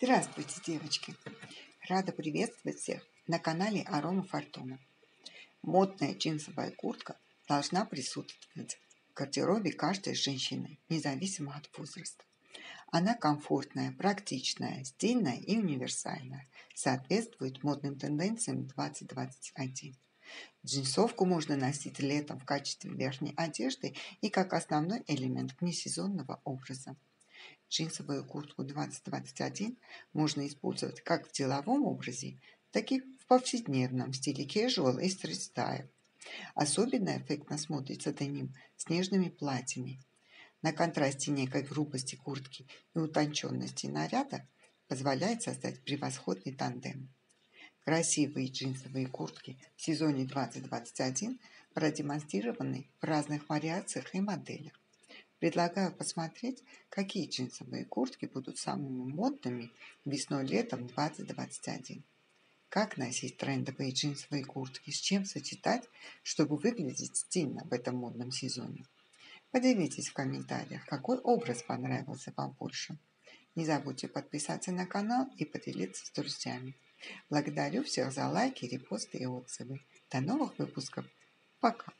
Здравствуйте, девочки! Рада приветствовать всех на канале AromaFortuna. Модная джинсовая куртка должна присутствовать в гардеробе каждой женщины, независимо от возраста. Она комфортная, практичная, стильная и универсальная, соответствует модным тенденциям 2021. Джинсовку можно носить летом в качестве верхней одежды и как основной элемент внесезонного образа. Джинсовую куртку 2021 можно использовать как в деловом образе, так и в повседневном стиле casual и стрит-стайл. Особенно эффектно смотрится деним с нежными платьями. На контрасте некой грубости куртки и утонченности наряда позволяет создать превосходный тандем. Красивые джинсовые куртки в сезоне 2021 продемонстрированы в разных вариациях и моделях. Предлагаю посмотреть, какие джинсовые куртки будут самыми модными весной-летом 2021. Как носить трендовые джинсовые куртки, с чем сочетать, чтобы выглядеть стильно в этом модном сезоне? Поделитесь в комментариях, какой образ понравился вам больше. Не забудьте подписаться на канал и поделиться с друзьями. Благодарю всех за лайки, репосты и отзывы. До новых выпусков. Пока!